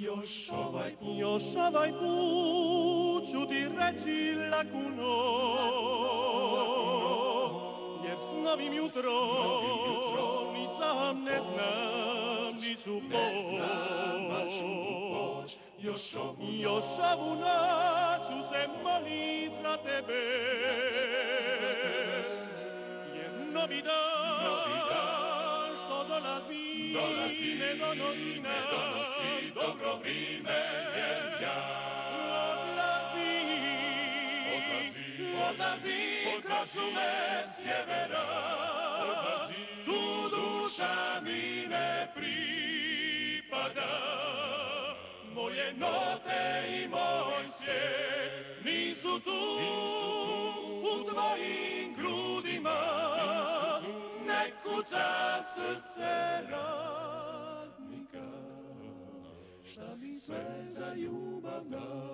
Io sovai pu, ciudi reci lakuno, jer s novim jutro nisam ne znam niču poć. Još ovu noć ću se molit za tebe, jer novi dan što dolazi ne donosi dobro vrime, jer ja odlazi kroz šume sjevera, tu duša mi ne pripada. Moje note i moj svijet nisu tu u tvojim grudima, ne kuca srce radnika, šta mi sve za ljubav da.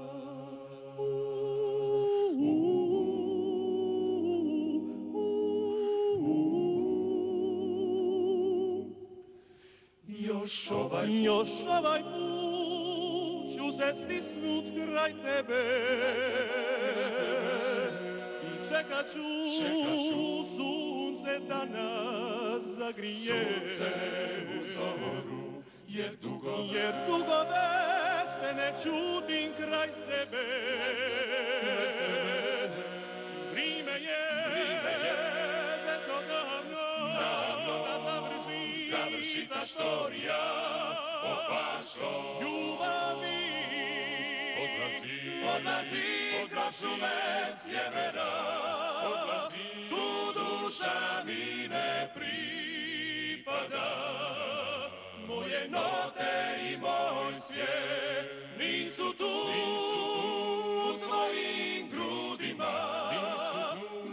Još ovaj se stisnut kraj tebe i čekaću sunce da nas zagrije, sunce u zoru, jer dugo već te ne čutim kraj sebe. Vrime je već odavno da završi ta štorija o vašoj ljubavi. Odlazi kroz šume sjevera, tu duša mi ne pripada. Moje note i moj svijet nisu tu u tvojim grudima,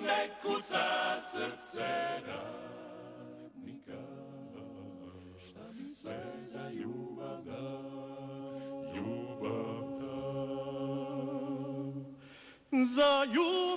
ne kuca srce radnika, šta mi sve za ljubav da. Za you.